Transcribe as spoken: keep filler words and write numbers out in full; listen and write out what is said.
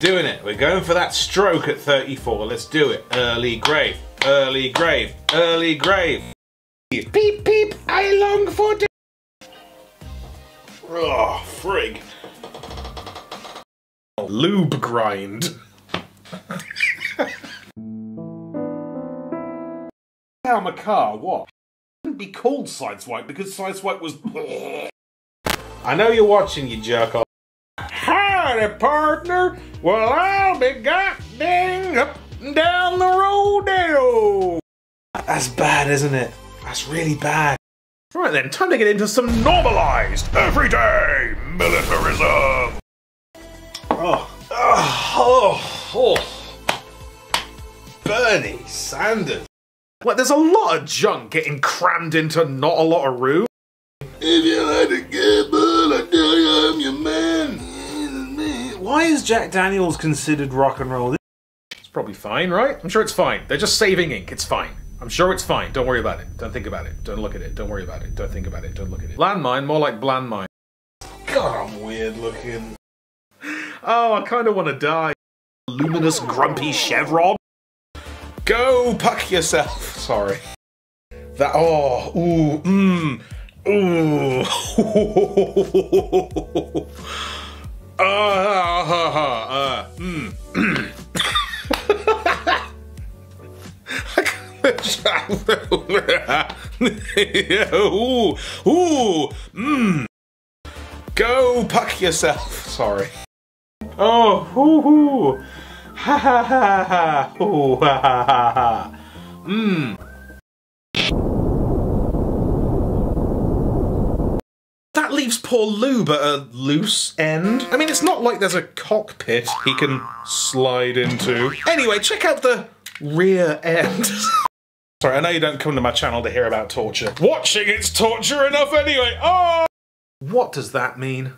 Doing it. We're going for that stroke at thirty-four. Let's do it. Early grave. Early grave. Early grave. Beep, beep. I long for death. Oh, frig. Lube grind. How macabre, what? It wouldn't be called sideswipe because sideswipe was... I know you're watching, you jerk off. Partner, well, I'll be got dang up and down the rodeo. That's bad, isn't it? That's really bad. Right then, time to get into some normalized everyday militarism. Oh, oh, oh, Bernie Sanders. Well, there's a lot of junk getting crammed into not a lot of room. If you like to gamble, I tell you I'm your man. Why is Jack Daniels considered rock and roll? It's probably fine, right? I'm sure it's fine. They're just saving ink. It's fine. I'm sure it's fine. Don't worry about it. Don't think about it. Don't look at it. Don't worry about it. Don't think about it. Don't look at it. Landmine, more like blandmine. God, I'm weird looking. Oh, I kind of want to die. Luminous, grumpy chevron. Go puck yourself. Sorry. That, oh, ooh, mmm, ooh. Uh, uh, uh, uh, mm. Ooh, ooh, mm. Go puck yourself. Sorry. Oh, hoo hoo. Ha ha ha ha. Ooh, ha ha ha ha. Mm. That leaves poor Lube at a loose end. I mean, it's not like there's a cockpit he can slide into. Anyway, check out the rear end. Sorry, I know you don't come to my channel to hear about torture. Watching it's torture enough anyway. Oh! What does that mean?